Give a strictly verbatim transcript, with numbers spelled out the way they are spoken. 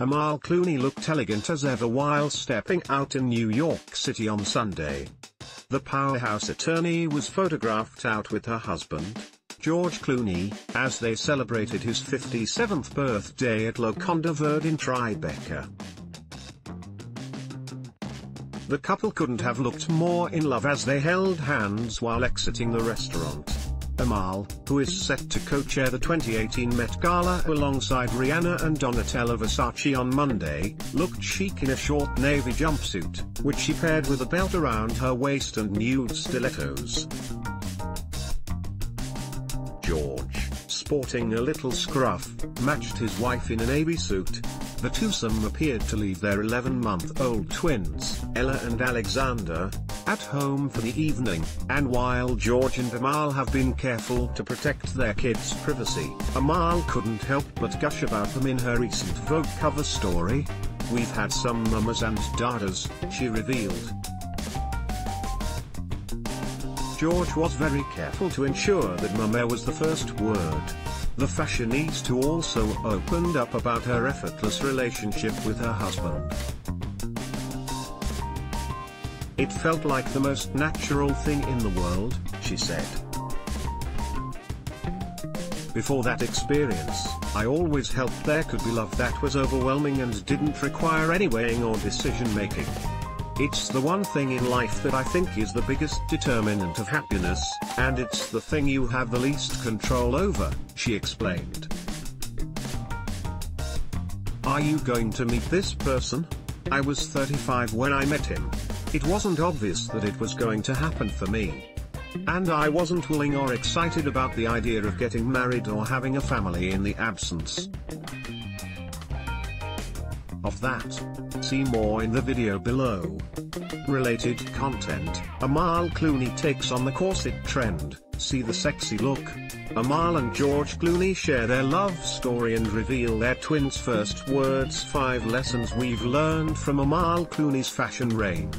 Amal Clooney looked elegant as ever while stepping out in New York City on Sunday. The powerhouse attorney was photographed out with her husband, George Clooney, as they celebrated his fifty-seventh birthday at Locanda Verde in Tribeca. The couple couldn't have looked more in love as they held hands while exiting the restaurant. Amal, who is set to co-chair the twenty eighteen Met Gala alongside Rihanna and Donatella Versace on Monday, looked chic in a short navy jumpsuit, which she paired with a belt around her waist and nude stilettos. George, sporting a little scruff, matched his wife in a navy suit. The twosome appeared to leave their eleven-month-old twins, Ella and Alexander, at home for the evening, and while George and Amal have been careful to protect their kids' privacy, Amal couldn't help but gush about them in her recent Vogue cover story. "We've had some mamas and dadas," she revealed. George was very careful to ensure that mama was the first word. The fashionista also opened up about her effortless relationship with her husband. "It felt like the most natural thing in the world," she said. "Before that experience, I always helped. There could be love that was overwhelming and didn't require any weighing or decision-making. It's the one thing in life that I think is the biggest determinant of happiness, and it's the thing you have the least control over," she explained. "Are you going to meet this person? I was thirty-five when I met him. It wasn't obvious that it was going to happen for me. And I wasn't willing or excited about the idea of getting married or having a family in the absence of that." See more in the video below. Related content: Amal Clooney takes on the corset trend, see the sexy look. Amal and George Clooney share their love story and reveal their twins' first words. Five lessons we've learned from Amal Clooney's fashion reign.